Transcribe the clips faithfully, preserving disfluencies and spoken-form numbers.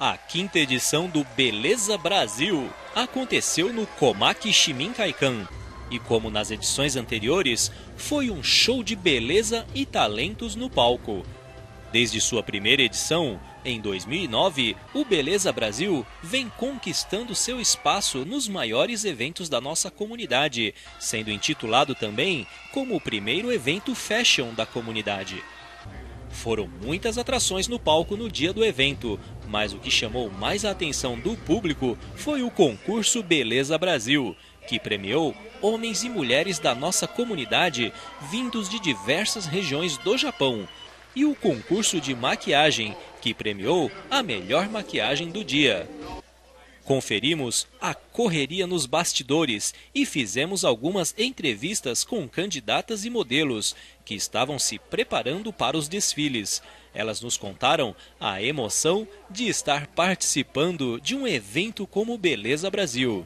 A quinta edição do Beleza Brasil aconteceu no Komaki Shimin Kaikan. E como nas edições anteriores, foi um show de beleza e talentos no palco. Desde sua primeira edição, em dois mil e nove, o Beleza Brasil vem conquistando seu espaço nos maiores eventos da nossa comunidade, sendo intitulado também como o primeiro evento fashion da comunidade. Foram muitas atrações no palco no dia do evento, mas o que chamou mais a atenção do público foi o concurso Beleza Brasil, que premiou homens e mulheres da nossa comunidade vindos de diversas regiões do Japão, e o concurso de maquiagem, que premiou a melhor maquiagem do dia. Conferimos a correria nos bastidores e fizemos algumas entrevistas com candidatas e modelos que estavam se preparando para os desfiles. Elas nos contaram a emoção de estar participando de um evento como Beleza Brasil.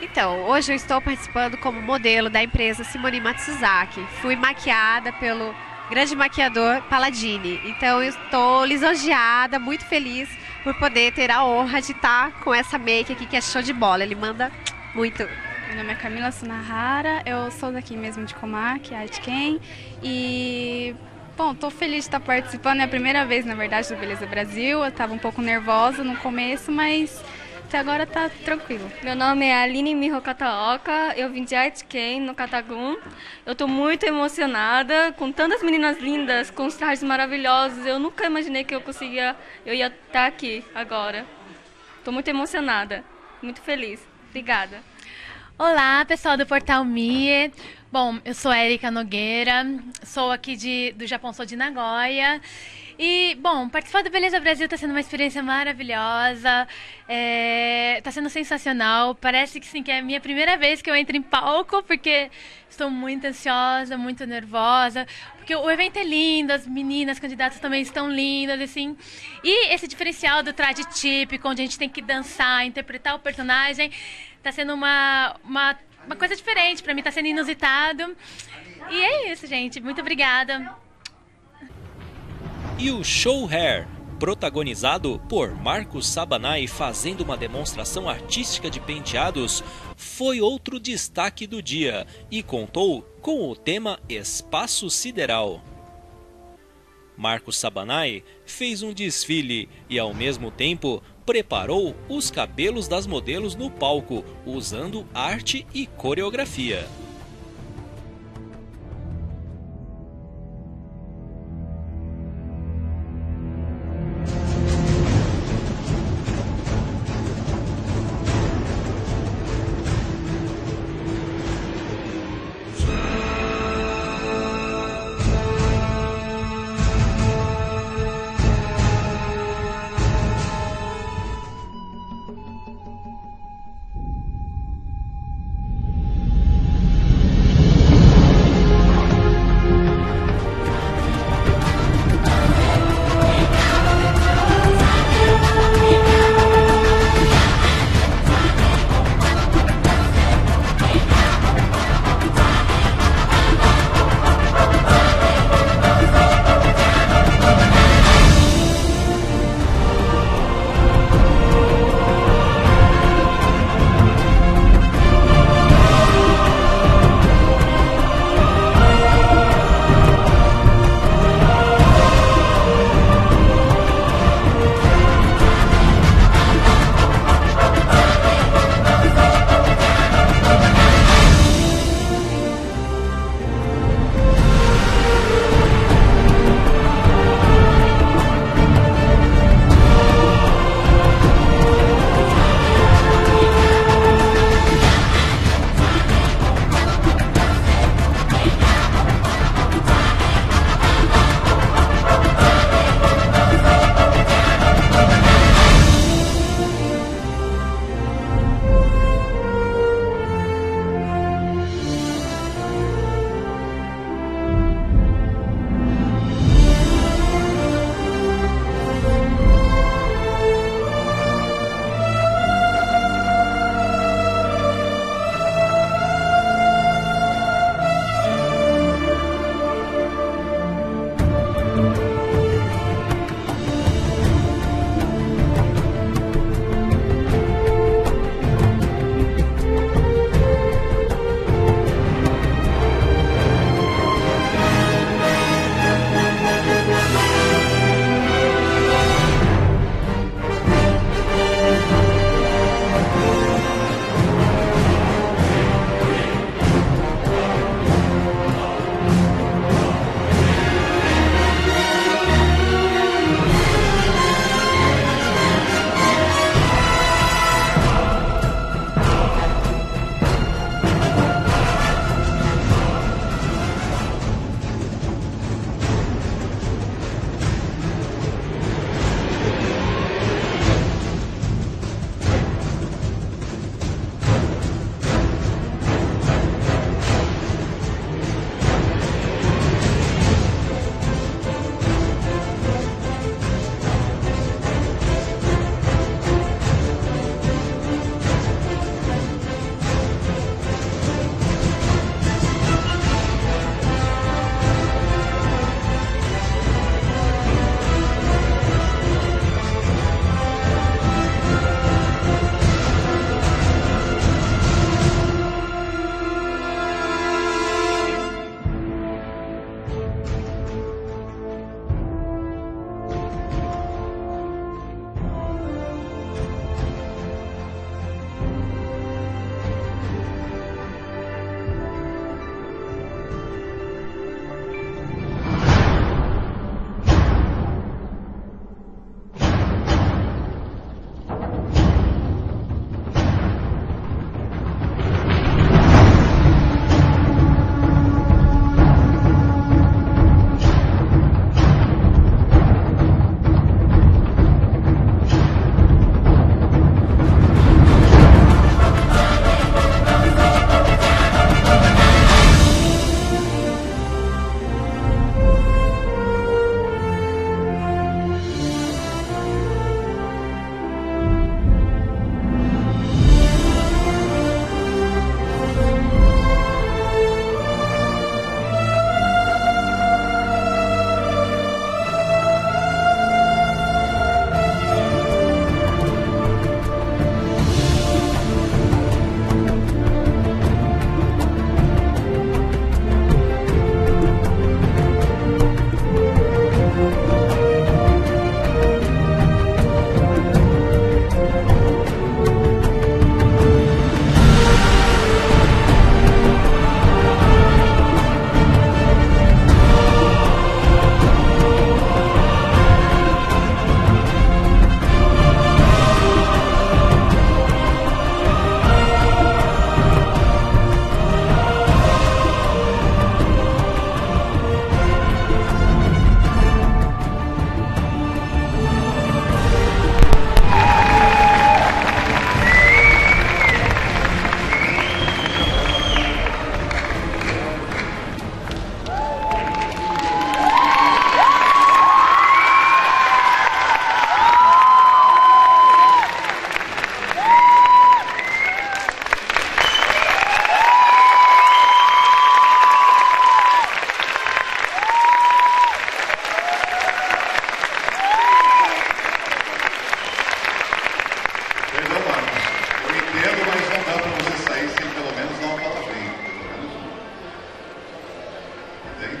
Então, hoje eu estou participando como modelo da empresa Simone Matsuzaki. Fui maquiada pelo grande maquiador Paladini. Então eu estou lisonjeada, muito feliz por poder ter a honra de estar com essa make aqui que é show de bola, ele manda muito. Meu nome é Camila Sunahara, eu sou daqui mesmo de Komaki, Aitken, e bom, estou feliz de estar participando, é a primeira vez na verdade do Beleza Brasil, eu estava um pouco nervosa no começo, mas até agora tá tranquilo. Meu nome é Aline Miho Kataoka, eu vim de Aitken, no Katagum. Eu tô muito emocionada, com tantas meninas lindas, com os trajes maravilhosos. Eu nunca imaginei que eu conseguia, eu ia estar aqui agora. Tô muito emocionada, muito feliz. Obrigada. Olá, pessoal do Portal Mie. Bom, eu sou Erika Nogueira, sou aqui de, do Japão, sou de Nagoya. E, bom, participar do Beleza Brasil está sendo uma experiência maravilhosa, está sendo sensacional, parece que sim, que é a minha primeira vez que eu entro em palco, porque estou muito ansiosa, muito nervosa, porque o evento é lindo, as meninas, as candidatas também estão lindas, assim, e esse diferencial do traje típico, onde a gente tem que dançar, interpretar o personagem, está sendo uma, uma, uma coisa diferente, para mim está sendo inusitado, e é isso, gente, muito obrigada. E o Show Hair, protagonizado por Marcos Sabanae fazendo uma demonstração artística de penteados, foi outro destaque do dia e contou com o tema Espaço Sideral. Marcos Sabanae fez um desfile e, ao mesmo tempo, preparou os cabelos das modelos no palco, usando arte e coreografia.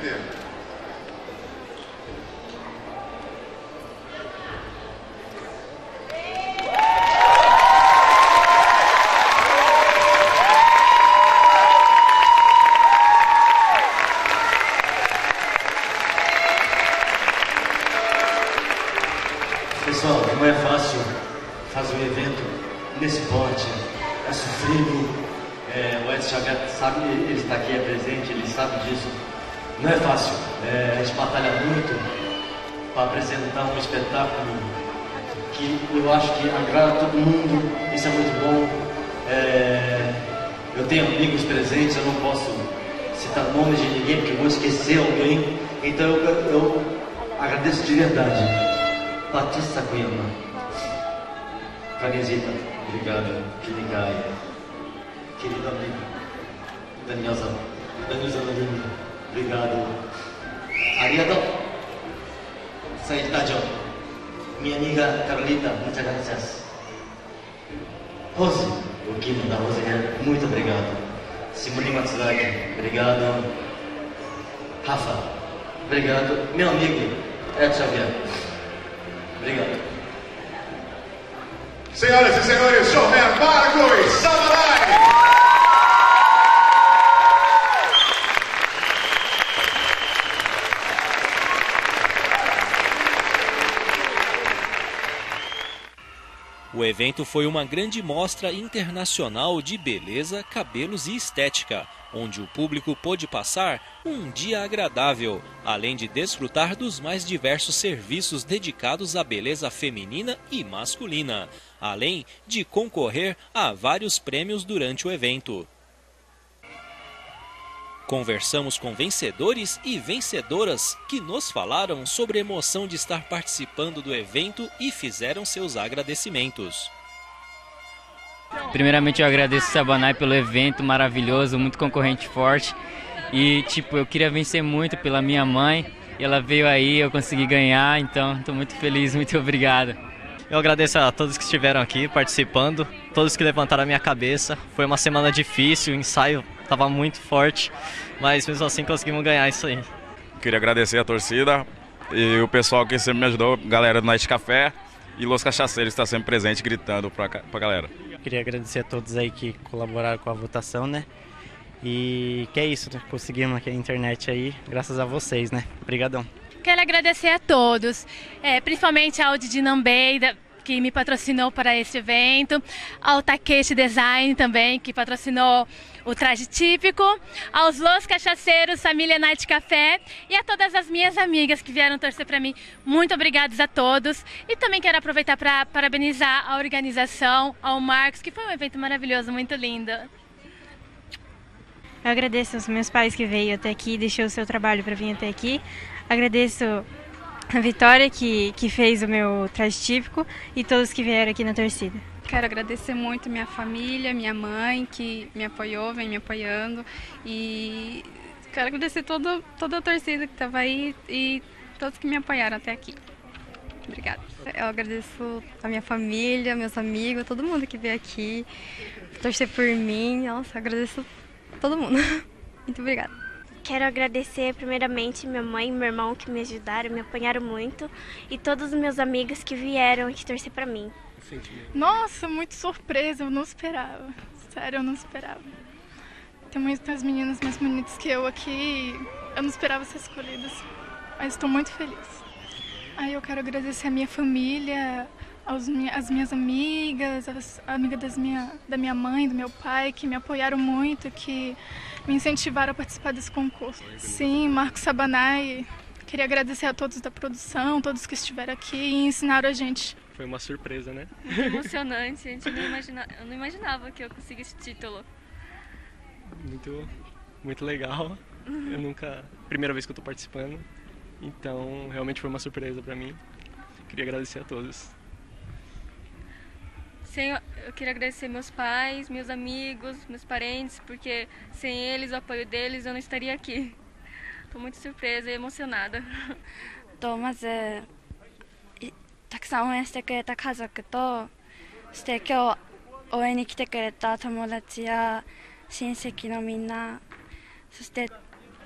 entender. Pessoal, não é fácil fazer um evento nesse porte, é sofrido. É, o Ed Xavier sabe, ele está aqui, é presente, ele sabe disso. Não é fácil, é, a gente batalha muito para apresentar um espetáculo que eu acho que agrada todo mundo, isso é muito bom. É, eu tenho amigos presentes, eu não posso citar nomes de ninguém porque eu vou esquecer alguém. Então eu, eu agradeço de verdade. Patissa Guima Canisita, obrigado, que ligado. Querido amigo, Danielzão, Danielzão, obrigado. Ariadão, Saidade, minha amiga Carolita, muitas graças. Rose, o Guido da Rose, muito obrigado. Simulinho Matsurag, obrigado. Rafa, obrigado. Meu amigo, Ed Xavier, obrigado. Senhoras e senhores, Jovem Marcos Sabanae! O evento foi uma grande mostra internacional de beleza, cabelos e estética, onde o público pôde passar um dia agradável, além de desfrutar dos mais diversos serviços dedicados à beleza feminina e masculina, além de concorrer a vários prêmios durante o evento. Conversamos com vencedores e vencedoras que nos falaram sobre a emoção de estar participando do evento e fizeram seus agradecimentos. Primeiramente eu agradeço o Sabanae pelo evento maravilhoso, muito concorrente forte. E tipo, eu queria vencer muito pela minha mãe, ela veio aí, eu consegui ganhar, então estou muito feliz, muito obrigado. Eu agradeço a todos que estiveram aqui participando, todos que levantaram a minha cabeça. Foi uma semana difícil, o ensaio estava muito forte, mas mesmo assim conseguimos ganhar isso aí. Queria agradecer a torcida e o pessoal que sempre me ajudou, galera do Night Café e Los Cachaceiros está sempre presente gritando para a galera. Queria agradecer a todos aí que colaboraram com a votação, né? E que é isso, né? Conseguimos aqui a internet aí, graças a vocês, né? Obrigadão. Quero agradecer a todos, é, principalmente ao de Dinambeida, que me patrocinou para este evento, ao Taquete Design também, que patrocinou o traje típico, aos Los Cachaceiros, família Night Café e a todas as minhas amigas que vieram torcer para mim. Muito obrigados a todos e também quero aproveitar para parabenizar a organização, ao Marcos, que foi um evento maravilhoso, muito lindo. Eu agradeço aos meus pais que veio até aqui, deixou o seu trabalho para vir até aqui. Agradeço a Vitória, que, que fez o meu traje típico, e todos que vieram aqui na torcida. Quero agradecer muito minha família, minha mãe, que me apoiou, vem me apoiando. E quero agradecer todo, toda a torcida que estava aí e todos que me apoiaram até aqui. Obrigada. Eu agradeço a minha família, meus amigos, todo mundo que veio aqui torcer por mim. Nossa, eu agradeço todo mundo. Muito obrigada. Quero agradecer primeiramente minha mãe e meu irmão que me ajudaram, me apanharam muito, e todos os meus amigos que vieram e que torceram pra mim. Nossa, muito surpresa, eu não esperava, sério, eu não esperava. Tem muitas meninas mais bonitas que eu aqui, eu não esperava ser escolhidas, mas estou muito feliz. Aí eu quero agradecer a minha família, aos, as minhas amigas, as, a amiga das minha, da minha mãe, do meu pai, que me apoiaram muito, que me incentivaram a participar desse concurso. Sim, Marcos Sabanae, queria agradecer a todos da produção, todos que estiveram aqui e ensinaram a gente. Foi uma surpresa, né? Muito emocionante, gente, não imagina... eu não imaginava que eu conseguisse esse título. Muito, muito legal, eu nunca, primeira vez que eu tô participando, então realmente foi uma surpresa pra mim. Queria agradecer a todos. Sem, eu queria agradecer meus pais, meus amigos, meus parentes, porque sem eles, o apoio deles, eu não estaria aqui. Estou muito surpresa e emocionada. Estou, mas é,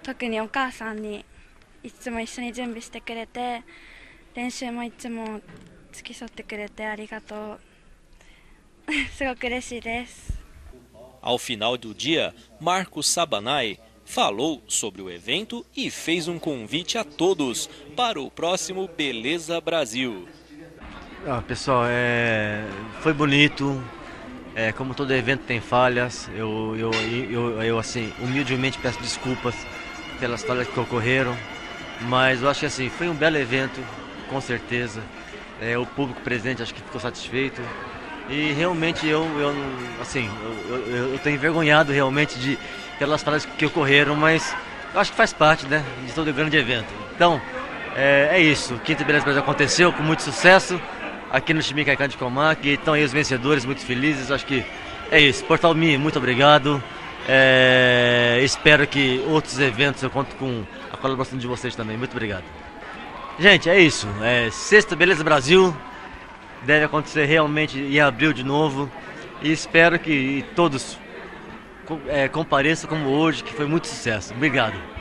特にお母さんにいつも一緒に準備してくれて、練習もいつも付き添ってくれてありがとう。すごく嬉しいです。 Ao final do dia, Marcos Sabanae falou sobre o evento e fez um convite a todos para o próximo Beleza Brasil. Ah, pessoal, é... foi bonito. É, como todo evento tem falhas, eu, eu, eu, eu assim, humildemente peço desculpas pelas falhas que ocorreram, mas eu acho que assim, foi um belo evento, com certeza. É, o público presente acho que ficou satisfeito e realmente eu, eu, assim, eu, eu, eu tenho envergonhado realmente de, pelas falhas que ocorreram, mas eu acho que faz parte, né, de todo grande evento. Então, é, é isso, o quinto Beleza Brasil aconteceu com muito sucesso. Aqui no Shimin Kaikan de Komaki, estão aí os vencedores, muito felizes, acho que é isso. Portal Mie, muito obrigado, é, espero que outros eventos, eu conto com a colaboração de vocês também, muito obrigado. Gente, é isso, é, sexta Beleza Brasil, deve acontecer realmente em abril de novo, e espero que todos é, compareçam como hoje, que foi muito sucesso, obrigado.